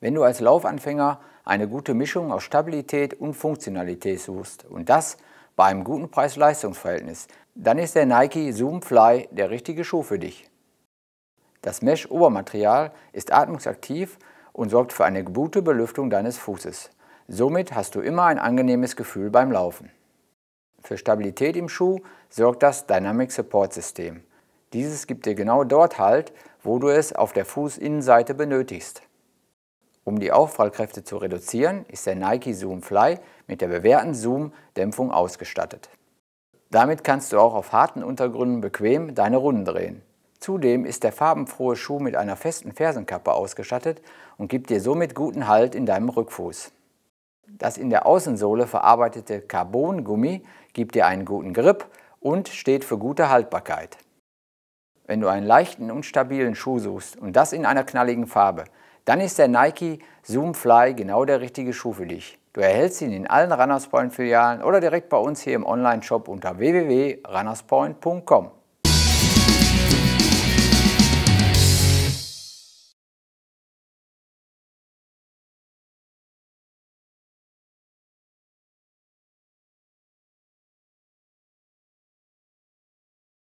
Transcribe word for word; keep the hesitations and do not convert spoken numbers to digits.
Wenn du als Laufanfänger eine gute Mischung aus Stabilität und Funktionalität suchst und das bei einem guten Preis-Leistungs-Verhältnis, dann ist der Nike Zoom Fly der richtige Schuh für dich. Das Mesh-Obermaterial ist atmungsaktiv und sorgt für eine gute Belüftung deines Fußes. Somit hast du immer ein angenehmes Gefühl beim Laufen. Für Stabilität im Schuh sorgt das Dynamic Support System. Dieses gibt dir genau dort Halt, wo du es auf der Fußinnenseite benötigst. Um die Aufprallkräfte zu reduzieren, ist der Nike Zoom Fly mit der bewährten Zoom-Dämpfung ausgestattet. Damit kannst du auch auf harten Untergründen bequem deine Runden drehen. Zudem ist der farbenfrohe Schuh mit einer festen Fersenkappe ausgestattet und gibt dir somit guten Halt in deinem Rückfuß. Das in der Außensohle verarbeitete Carbon-Gummi gibt dir einen guten Grip und steht für gute Haltbarkeit. Wenn du einen leichten und stabilen Schuh suchst und das in einer knalligen Farbe, dann ist der Nike Zoom Fly genau der richtige Schuh für dich. Du erhältst ihn in allen Runners Point Filialen oder direkt bei uns hier im Online-Shop unter w w w punkt runners point punkt com.